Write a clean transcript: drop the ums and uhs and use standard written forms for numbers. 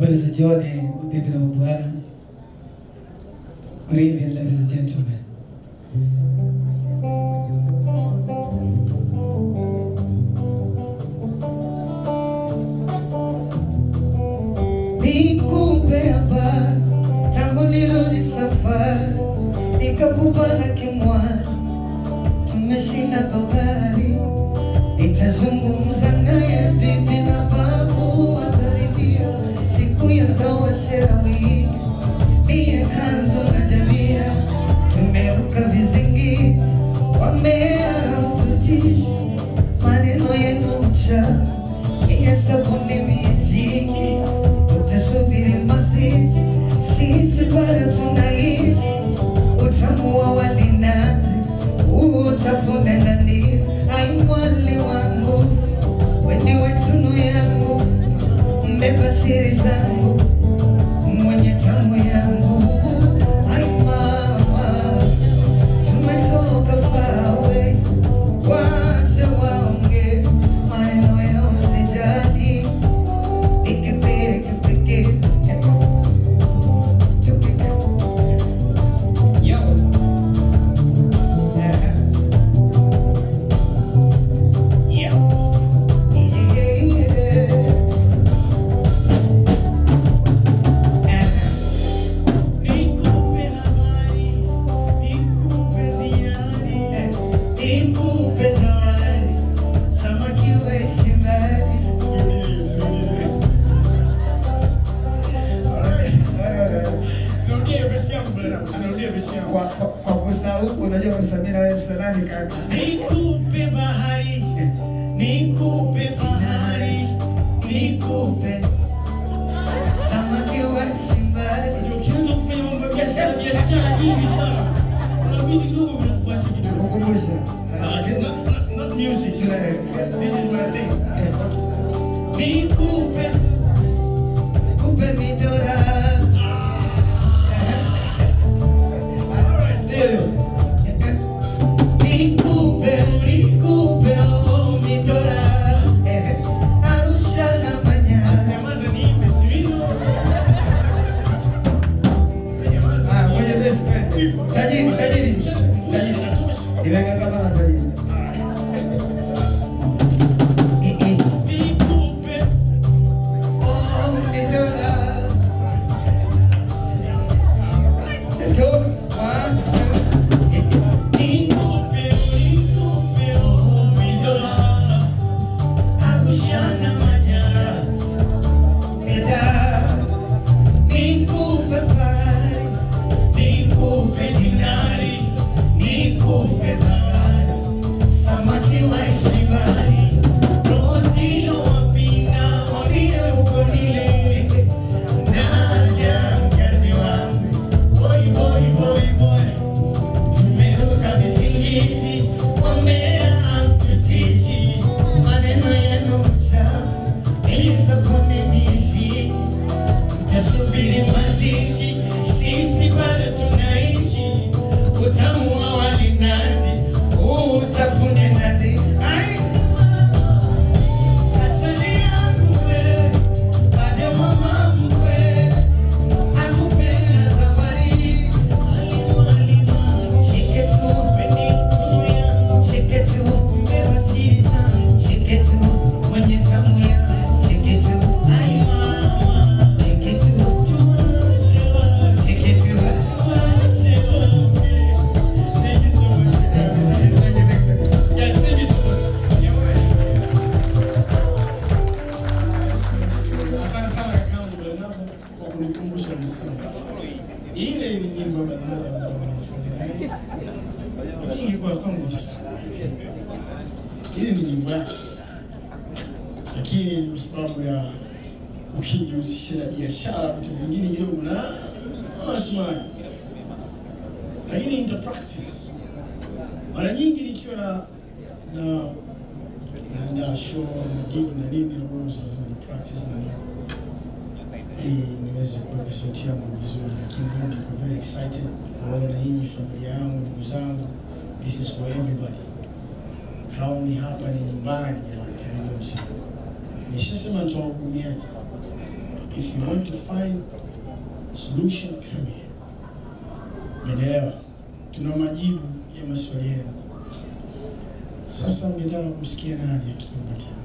Habari za jioni, bibi na mabwana. Good evening, ladies and gentlemen. Nikumbe hapa, tangu nirudi safari, nikakupata kimwani, tumeshinda bahari, nitazungumza naye bibi na babu wataridhia, siku ya ndoa shera wiki, mie kanzo na jamia, tumeruka vizingiti, wamea ututishi, maneno yenu ucha, yenye sabuni mijiki. Sisi bado tunaishi utamu wa walinazi utafuna na ndizi aimwali wangu wendiwe tunu yangu mbeba siri zangu mwenye tamu yangu aimama tumetoka pawe wache waonge maeno ya usijali ikipike if you want to find solution, come here. Menelewa, tuna majibu ya maswali yenu. Sasa mngetaka kumsikia nani akiwa